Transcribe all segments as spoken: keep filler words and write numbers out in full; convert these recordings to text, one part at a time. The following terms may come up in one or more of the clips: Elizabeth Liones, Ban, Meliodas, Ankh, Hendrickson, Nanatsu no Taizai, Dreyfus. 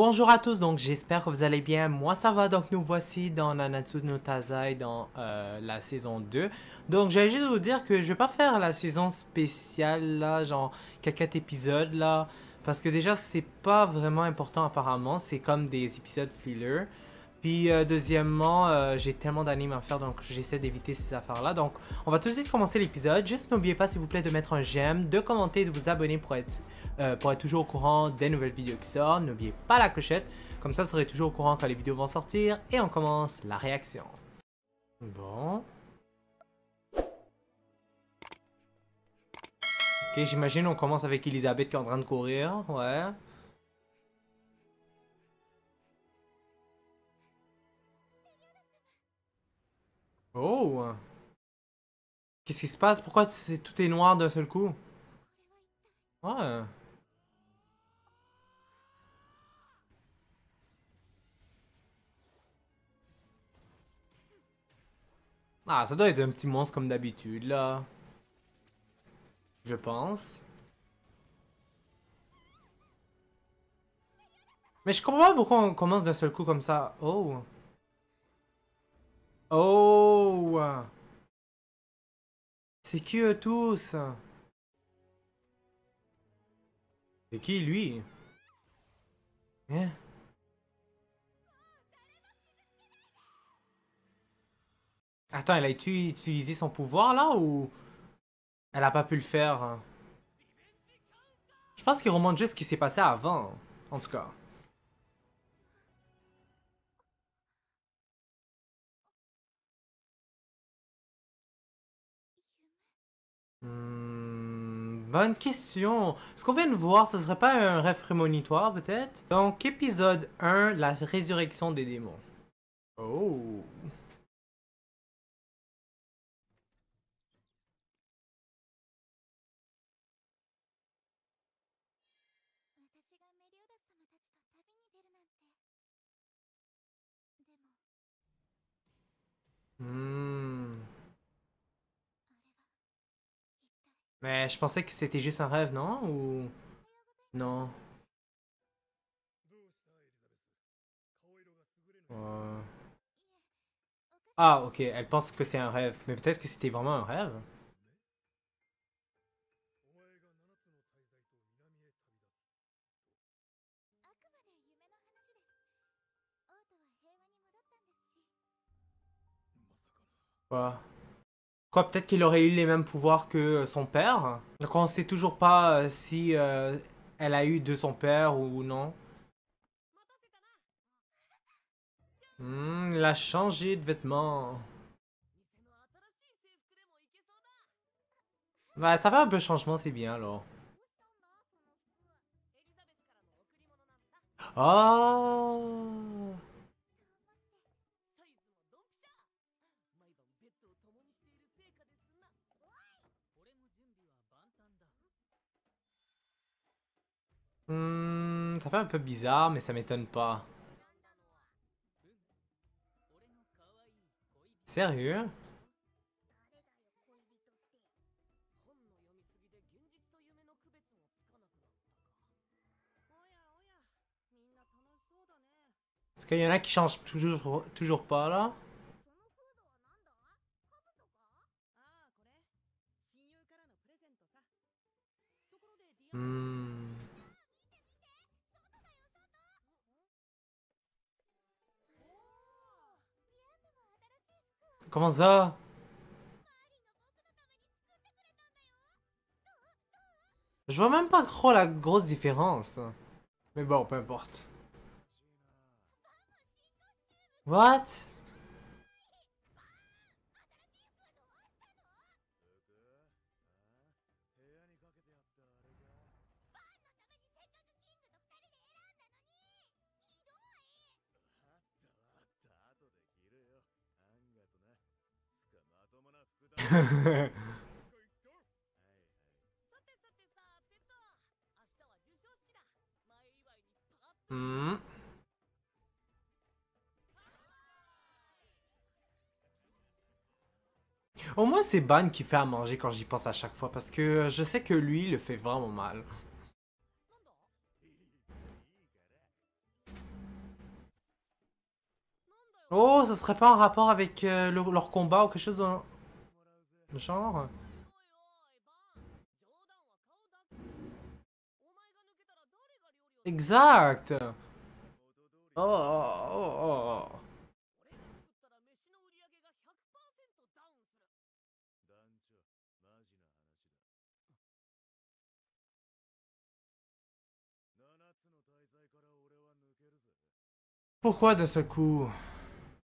Bonjour à tous, donc j'espère que vous allez bien, moi ça va. Donc nous voici dans Nanatsu no Taizai dans euh, la saison deux. Donc j'allais juste vous dire que je vais pas faire la saison spéciale là, genre quatre épisodes là, parce que déjà c'est pas vraiment important apparemment, c'est comme des épisodes filler. Puis euh, deuxièmement, euh, j'ai tellement d'animes à faire, donc j'essaie d'éviter ces affaires-là. Donc on va tout de suite commencer l'épisode. Juste n'oubliez pas s'il vous plaît de mettre un j'aime, de commenter et de vous abonner pour être, euh, pour être toujours au courant des nouvelles vidéos qui sortent. N'oubliez pas la clochette, comme ça vous serez toujours au courant quand les vidéos vont sortir. Et on commence la réaction. Bon. Ok, j'imagine on commence avec Elizabeth qui est en train de courir, ouais. Oh! Qu'est-ce qui se passe? Pourquoi est, tout est noir d'un seul coup? Ouais. Ah, ça doit être un petit monstre comme d'habitude, là. Je pense. Mais je comprends pas pourquoi on commence d'un seul coup comme ça. Oh! Oh! C'est qui eux tous? C'est qui lui? Hein? Attends, elle a utilisé son pouvoir là ou... Elle a pas pu le faire? Je pense qu'il remonte juste ce qui s'est passé avant, en tout cas. Bonne question. Ce qu'on vient de voir, ce serait pas un rêve prémonitoire peut-être? Donc épisode un, la résurrection des démons. Oh. Hmm. Mais je pensais que c'était juste un rêve, non? Ou... Non. Euh... Ah, ok, elle pense que c'est un rêve. Mais peut-être que c'était vraiment un rêve. Quoi? Quoi, peut-être qu'il aurait eu les mêmes pouvoirs que son père. Donc on sait toujours pas euh, si euh, elle a eu de son père ou non. Mmh, il a changé de vêtements. Bah ça fait un peu changement, c'est bien alors. Oh! Hmm, ça fait un peu bizarre, mais ça m'étonne pas. Sérieux? Parce qu'il y en a qui changent toujours, toujours pas là. Hmm. Comment ça? Je vois même pas trop la grosse différence. Mais bon, peu importe. What? Hmm. Au moins c'est Ban qui fait à manger quand j'y pense à chaque fois, parce que je sais que lui le fait vraiment mal. Oh, ça serait pas en rapport avec euh, le, leur combat ou quelque chose dans le genre? Exact. Oh, oh, oh, oh. Pourquoi de ce coup?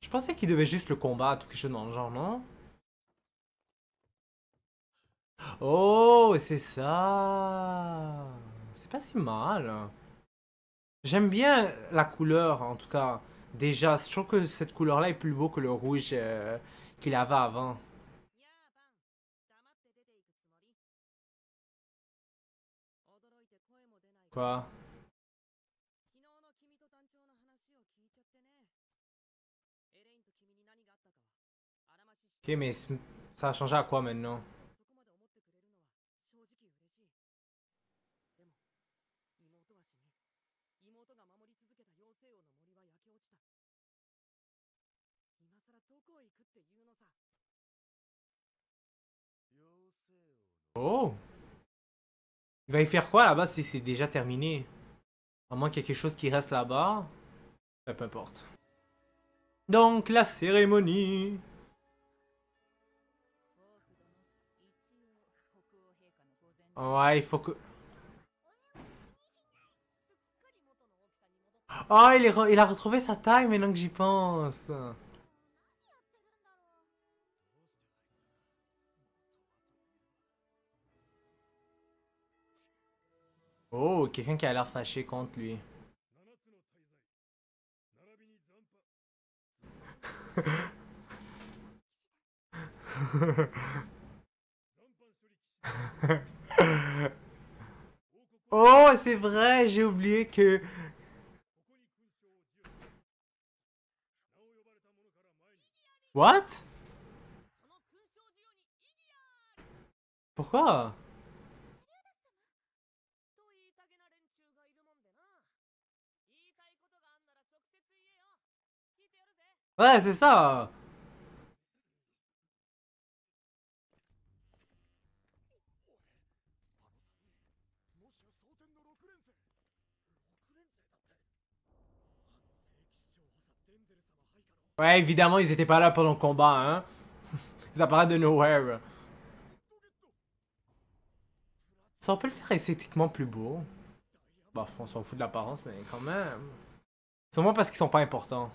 Je pensais qu'il devait juste le combattre ou quelque chose dans le genre, non? Oh, c'est ça! C'est pas si mal. J'aime bien la couleur, en tout cas. Déjà, je trouve que cette couleur-là est plus beau que le rouge euh, qu'il avait avant. Quoi? Ok, mais ça a changé à quoi maintenant? Oh! Il va y faire quoi là-bas si c'est déjà terminé? À moins qu'il y ait quelque chose qui reste là-bas. Ben, peu importe. Donc, la cérémonie! Ouais, il faut que... Oh, il, est il a retrouvé sa taille maintenant que j'y pense. Oh, quelqu'un qui a l'air fâché contre lui. Oh, c'est vrai, j'ai oublié que... What? Pourquoi? Ouais, c'est ça. Ouais, évidemment, ils étaient pas là pendant le combat, hein. Ils apparaissent de nowhere. Ça, on peut le faire esthétiquement plus beau. Bah, on s'en fout de l'apparence, mais quand même. C'est moins parce qu'ils sont pas importants.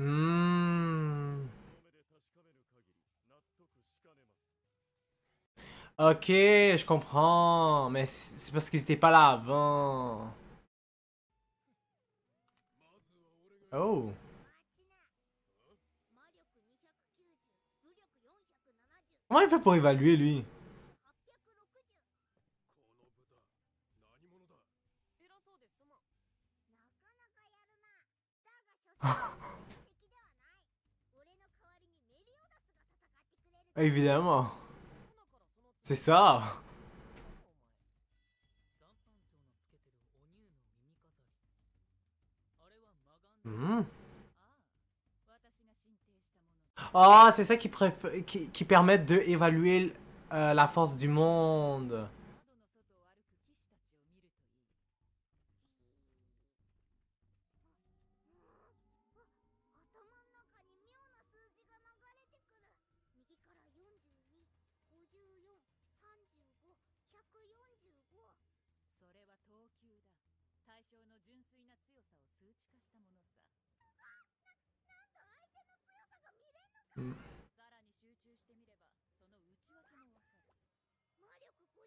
Mmh. Ok, je comprends, mais c'est parce qu'ils n'étaient pas là avant. Oh. Comment il fait pour évaluer lui? Évidemment. C'est ça. Mmh. Ah, c'est ça qui, qui, qui permet d'évaluer euh, la force du monde.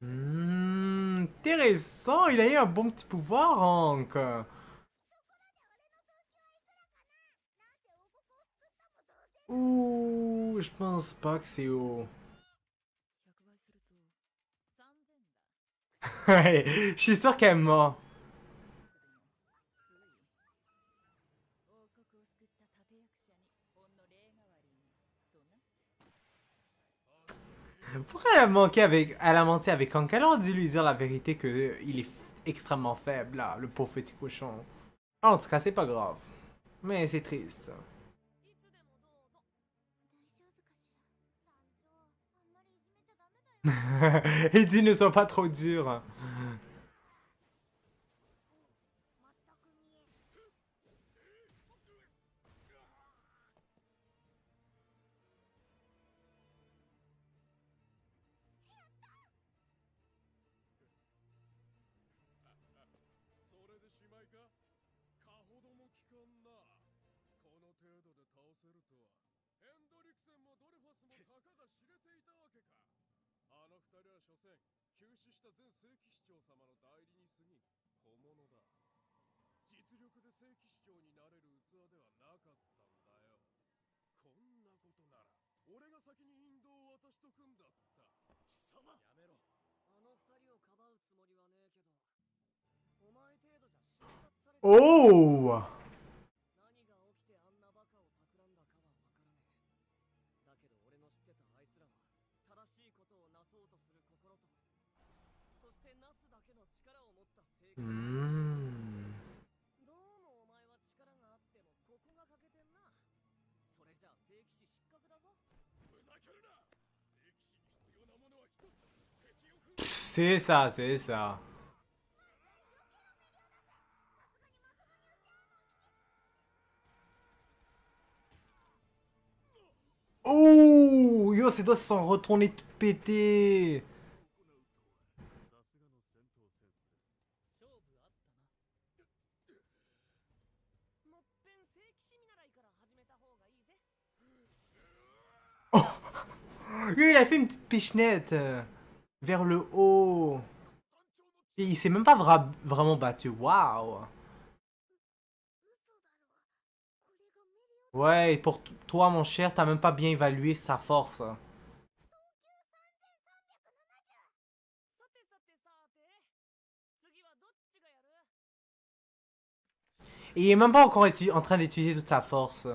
Mmh, intéressant, il a eu un bon petit pouvoir, Ankh. Ouh, je pense pas que c'est haut. Je suis sûr qu'elle ment. Pourquoi elle a manqué avec, elle a menti avec Ankh? Elle a dû lui dire la vérité que euh, il est extrêmement faible, là, le pauvre petit cochon. En tout cas, c'est pas grave. Mais c'est triste. Il dit ne sois pas trop dur. Oh! Mmh. C'est ça, c'est ça. Oh, yo, ses doigts se sont retournés tout pétés. Lui, il a fait une petite pichenette euh, vers le haut. Et il s'est même pas vra vraiment battu. Waouh! Ouais, et pour toi, mon cher, t'as même pas bien évalué sa force. Et il est même pas encore en train d'utiliser toute sa force.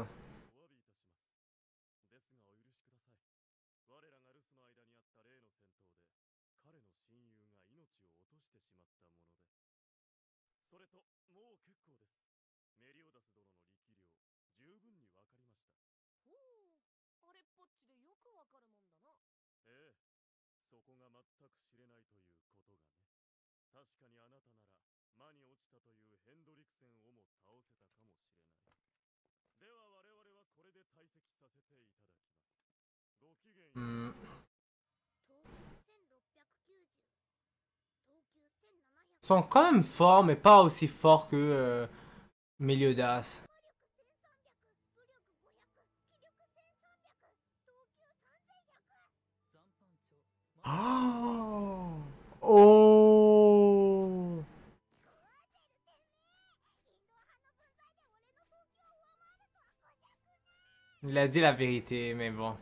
Hmm. Ils sont quand même forts, mais pas aussi forts que euh, Meliodas. Oh, oh. Il a dit la vérité, mais bon.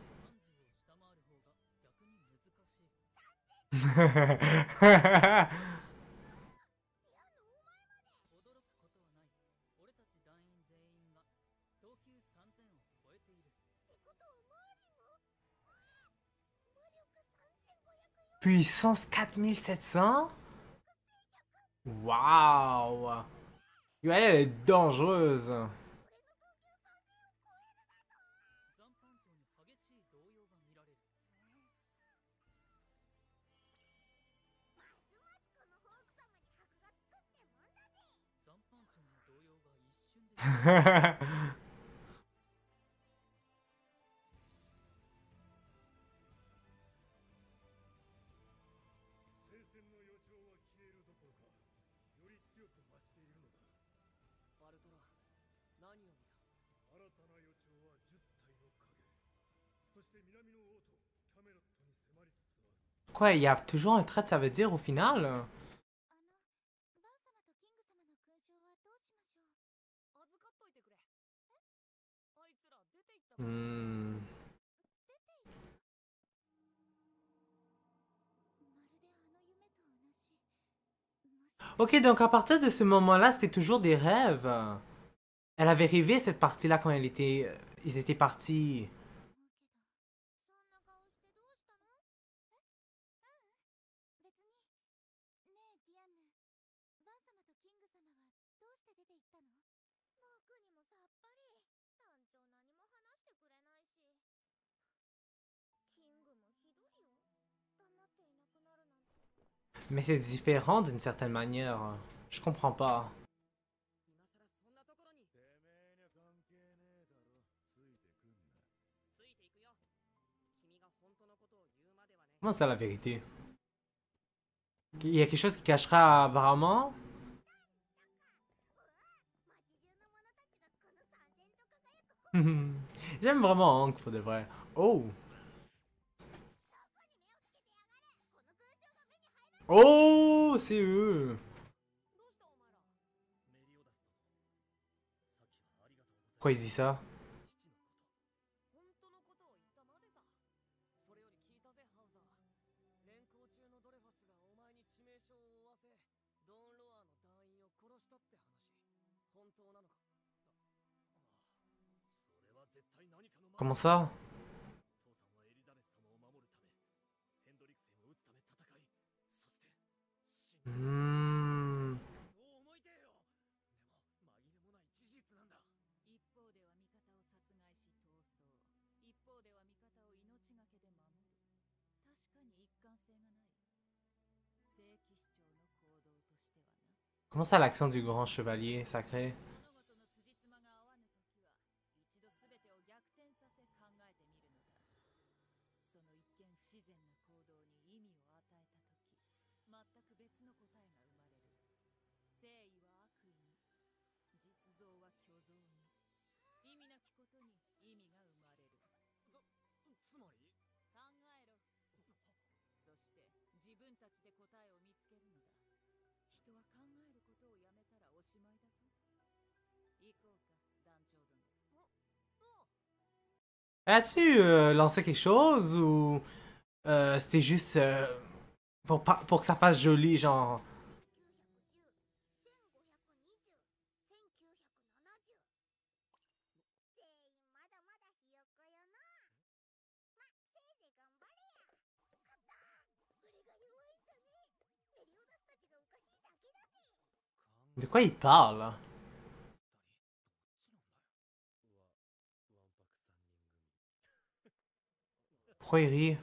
Puissance quatre mille sept cents. Waouh, elle est dangereuse. Quoi, il y a toujours un trait, ça veut dire au final? Hmm. Ok, donc à partir de ce moment-là, c'était toujours des rêves. Elle avait rêvé cette partie-là quand elle était... ils étaient partis. Mais c'est différent d'une certaine manière. Je comprends pas. Comment ça, la vérité? Il y a quelque chose qui cachera apparemment? J'aime vraiment Ankh pour de vrai. Oh! Oh, c'est eux. Pourquoi il dit ça? Comment ça? Hmm. Comment ça, l'action du grand chevalier sacré? As-tu euh, lancé quelque chose ou euh, c'était juste euh, pour, pour que ça fasse joli, genre? De quoi il parle? Pourquoi il rit?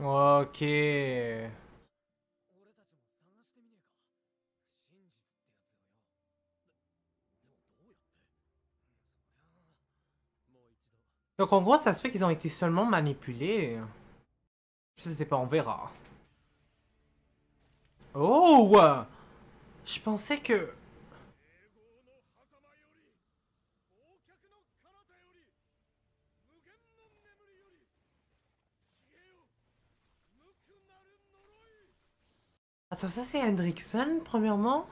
Ok. Donc en gros, ça se fait qu'ils ont été seulement manipulés. Je sais pas, on verra. Oh! Je pensais que... Attends, ça c'est Hendrickson, premièrement?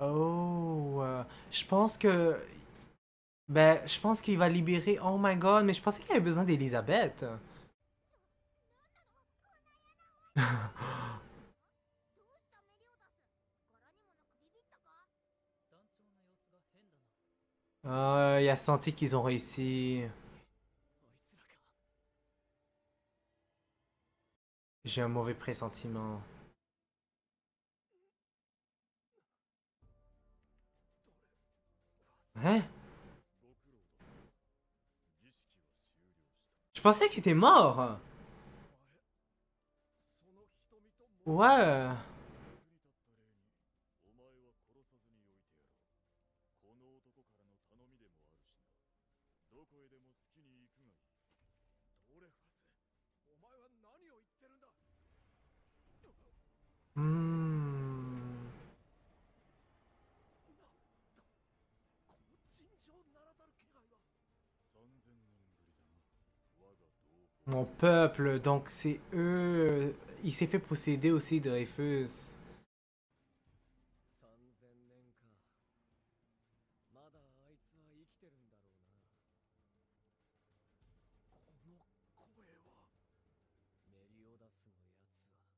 Oh, euh, je pense que... Ben, je pense qu'il va libérer... Oh my god, mais je pensais qu'il avait besoin d'Elizabeth. Euh, il a senti qu'ils ont réussi. J'ai un mauvais pressentiment. Hein? Je pensais qu'il était mort. Ouais. の男からの頼みでもあるしな。どこへでも好きに行くがいい。ドレファス、お前は何を言ってるんだ。うーん。なんだ。この尋常ならざる気配は。Mon peuple, donc c'est eux. Il s'est fait posséder aussi, Dreyfus.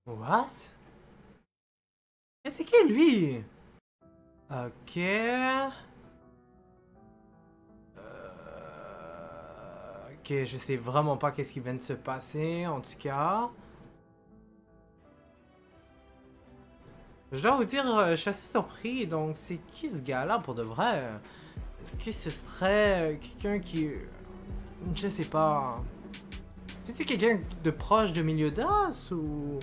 What? Mais c'est qui lui? Ok. Ok, je sais vraiment pas qu'est-ce qui vient de se passer, en tout cas. Je dois vous dire, je suis assez surpris, donc c'est qui ce gars-là pour de vrai? Est-ce que ce serait quelqu'un qui... Je sais pas... C'est-tu quelqu'un de proche de Meliodas ou...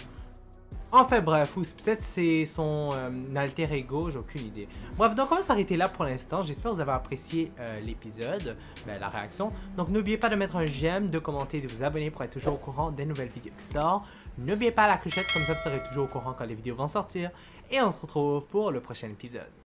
Enfin bref, ou peut-être c'est son euh, alter ego, j'ai aucune idée. Bref, donc on va s'arrêter là pour l'instant. J'espère que vous avez apprécié euh, l'épisode, ben, la réaction. Donc n'oubliez pas de mettre un j'aime, de commenter, de vous abonner pour être toujours au courant des nouvelles vidéos qui sortent. N'oubliez pas la clochette, comme ça vous serez toujours au courant quand les vidéos vont sortir. Et on se retrouve pour le prochain épisode.